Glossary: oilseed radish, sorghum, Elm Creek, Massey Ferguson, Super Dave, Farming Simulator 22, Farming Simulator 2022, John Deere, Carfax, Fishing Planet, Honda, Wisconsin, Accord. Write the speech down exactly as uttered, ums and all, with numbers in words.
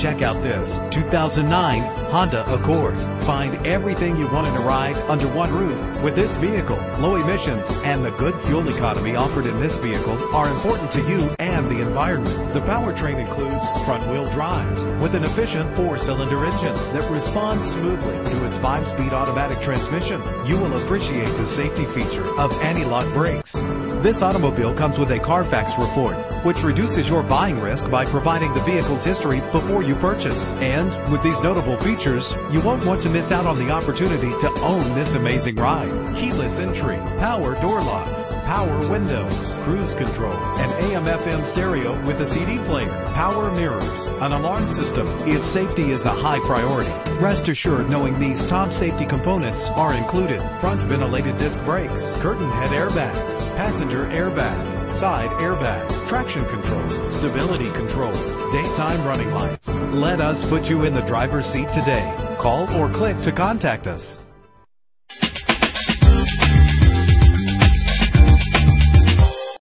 Check out this two thousand nine Honda Accord. Find everything you want in a ride under one roof. With this vehicle, low emissions and the good fuel economy offered in this vehicle are important to you and the environment. The powertrain includes front-wheel drive with an efficient four-cylinder engine that responds smoothly to its five-speed automatic transmission. You will appreciate the safety feature of anti-lock brakes. This automobile comes with a Carfax report, which reduces your buying risk by providing the vehicle's history before you purchase. And with these notable features, you won't want to miss out on the opportunity to own this amazing ride. Keyless entry, power door locks, power windows, cruise control, an A M F M stereo with a C D player, power mirrors, an alarm system. If safety is a high priority, rest assured knowing these top safety components are included: front ventilated disc brakes, curtain head airbags, passenger airbag, side airbag, traction control, stability control, daytime running lights. Let us put you in the driver's seat today. Call or click to contact us.